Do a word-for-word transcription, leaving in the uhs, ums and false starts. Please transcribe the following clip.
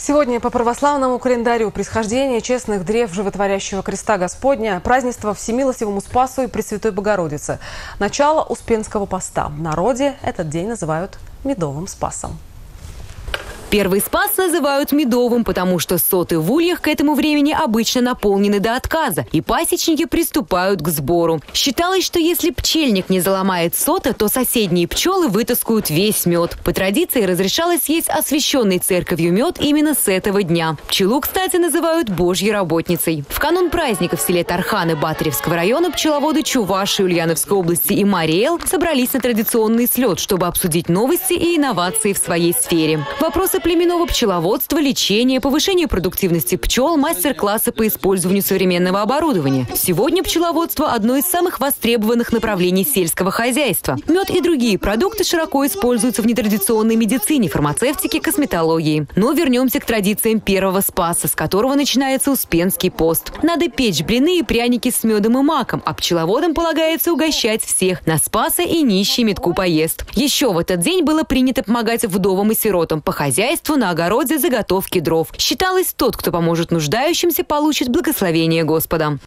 Сегодня по православному календарю «Присхождение честных древ Животворящего Креста Господня», празднество Всемилостивому Спасу и Пресвятой Богородице. Начало Успенского поста. В народе этот день называют Медовым Спасом. Первый спас называют медовым, потому что соты в ульях к этому времени обычно наполнены до отказа, и пасечники приступают к сбору. Считалось, что если пчельник не заломает сота, то соседние пчелы вытаскают весь мед. По традиции разрешалось съесть освященный церковью мед именно с этого дня. Пчелу, кстати, называют Божьей работницей. В канун праздника в селе Тарханы Батыревского района пчеловоды Чувашии, Ульяновской области и Мариэл собрались на традиционный слет, чтобы обсудить новости и инновации в своей сфере. Вопросы племенного пчеловодства, лечения, повышения продуктивности пчел, мастер-классы по использованию современного оборудования. Сегодня пчеловодство – одно из самых востребованных направлений сельского хозяйства. Мед и другие продукты широко используются в нетрадиционной медицине, фармацевтике, косметологии. Но вернемся к традициям первого спаса, с которого начинается Успенский пост. Надо печь блины и пряники с медом и маком, а пчеловодам полагается угощать всех на спаса и нищий медку поест. Еще в этот день было принято помогать вдовам и сиротам по хозяйству, на огороде, заготовки дров. Считалось, тот, кто поможет нуждающимся, получит благословение Господа.